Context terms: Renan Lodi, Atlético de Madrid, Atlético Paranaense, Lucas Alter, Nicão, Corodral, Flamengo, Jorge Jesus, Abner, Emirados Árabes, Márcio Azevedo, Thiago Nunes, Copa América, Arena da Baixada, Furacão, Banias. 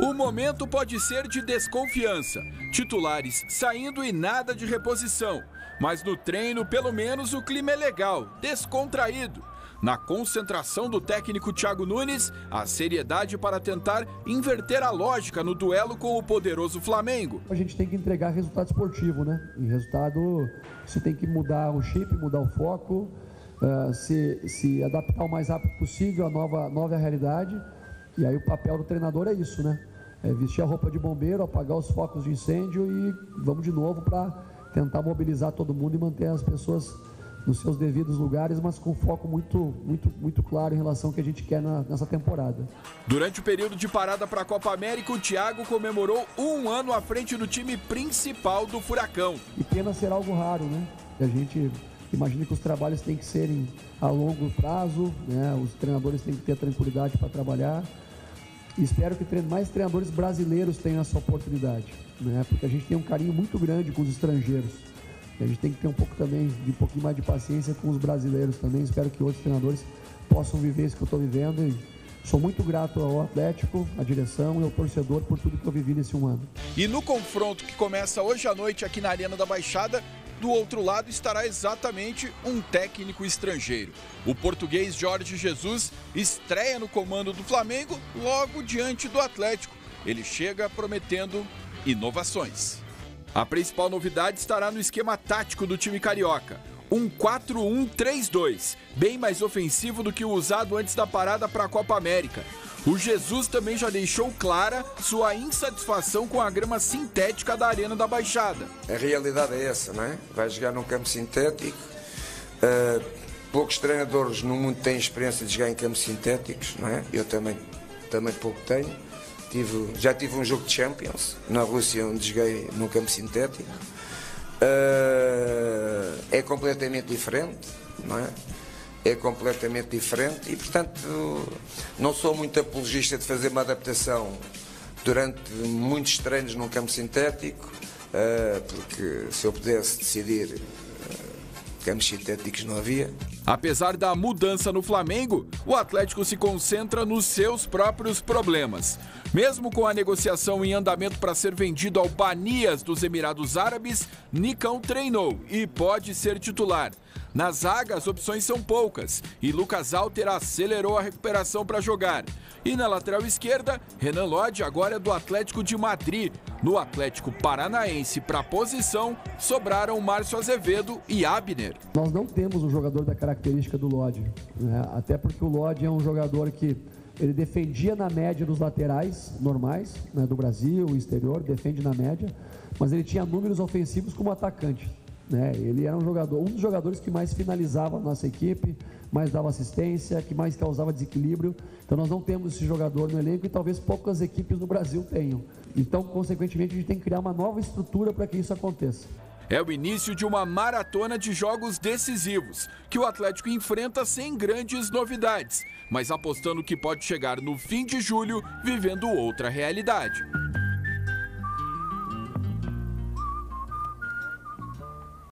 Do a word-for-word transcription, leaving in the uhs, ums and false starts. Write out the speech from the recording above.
O momento pode ser de desconfiança, titulares saindo e nada de reposição. Mas no treino, pelo menos, o clima é legal, descontraído. Na concentração do técnico Thiago Nunes, a seriedade para tentar inverter a lógica no duelo com o poderoso Flamengo. A gente tem que entregar resultado esportivo, né? E resultado, você tem que mudar o chip, mudar o foco, uh, se, se adaptar o mais rápido possível à nova, nova realidade. E aí o papel do treinador é isso, né? É vestir a roupa de bombeiro, apagar os focos de incêndio e vamos de novo para tentar mobilizar todo mundo e manter as pessoas nos seus devidos lugares, mas com foco muito, muito, muito claro em relação ao que a gente quer na, nessa temporada. Durante o período de parada para a Copa América, o Thiago comemorou um ano à frente do time principal do Furacão. E pena ser algo raro, né? A gente imagina que os trabalhos têm que serem a longo prazo, né? Os treinadores têm que ter tranquilidade para trabalhar. E espero que mais treinadores brasileiros tenham essa oportunidade, né? Porque a gente tem um carinho muito grande com os estrangeiros. A gente tem que ter um pouco também, de um pouquinho mais de paciência com os brasileiros também. Espero que outros treinadores possam viver isso que eu estou vivendo. E sou muito grato ao Atlético, à direção e ao torcedor por tudo que eu vivi nesse um ano. E no confronto que começa hoje à noite aqui na Arena da Baixada, do outro lado estará exatamente um técnico estrangeiro. O português Jorge Jesus estreia no comando do Flamengo logo diante do Atlético. Ele chega prometendo inovações. A principal novidade estará no esquema tático do time carioca, um quatro um três dois, bem mais ofensivo do que o usado antes da parada para a Copa América. O Jesus também já deixou clara sua insatisfação com a grama sintética da Arena da Baixada. A realidade é essa, não é? Vai jogar num campo sintético, uh, poucos treinadores no mundo têm experiência de jogar em campos sintéticos, não é? Eu também, também pouco tenho. Tive, já tive um jogo de Champions na Rússia onde joguei num campo sintético. Uh, é completamente diferente, não é? É completamente diferente e, portanto, não sou muito apologista de fazer uma adaptação durante muitos treinos num campo sintético, uh, porque se eu pudesse decidir, campos sintéticos não havia. Apesar da mudança no Flamengo, o Atlético se concentra nos seus próprios problemas. Mesmo com a negociação em andamento para ser vendido ao Banias dos Emirados Árabes, Nicão treinou e pode ser titular. Na zaga, as opções são poucas e Lucas Alter acelerou a recuperação para jogar. E na lateral esquerda, Renan Lodi agora é do Atlético de Madrid. No Atlético Paranaense para a posição, sobraram Márcio Azevedo e Abner. Nós não temos um jogador da característica do Lodi, né? Até porque o Lodi é um jogador que ele defendia na média dos laterais normais, né, do Brasil, o exterior, defende na média, mas ele tinha números ofensivos como atacante, né? Ele era um jogador, um dos jogadores que mais finalizava a nossa equipe, mais dava assistência, que mais causava desequilíbrio. Então nós não temos esse jogador no elenco e talvez poucas equipes no Brasil tenham. Então, consequentemente, a gente tem que criar uma nova estrutura para que isso aconteça. É o início de uma maratona de jogos decisivos, que o Atlético enfrenta sem grandes novidades, mas apostando que pode chegar no fim de julho vivendo outra realidade.